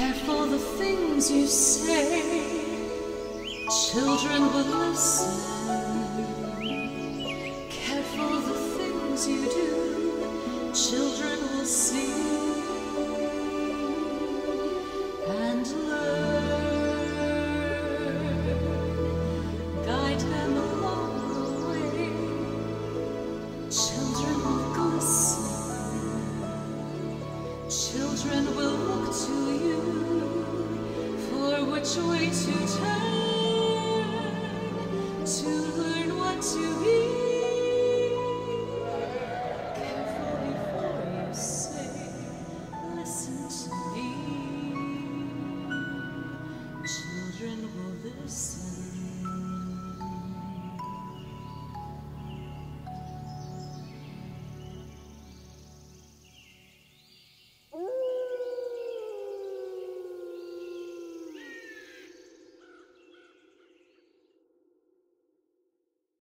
careful the things you say. Children will listen. Careful the things you do. Children will see and learn. Guide them along the way. Children will glisten. Children will look to you for which way to turn, to learn what to be.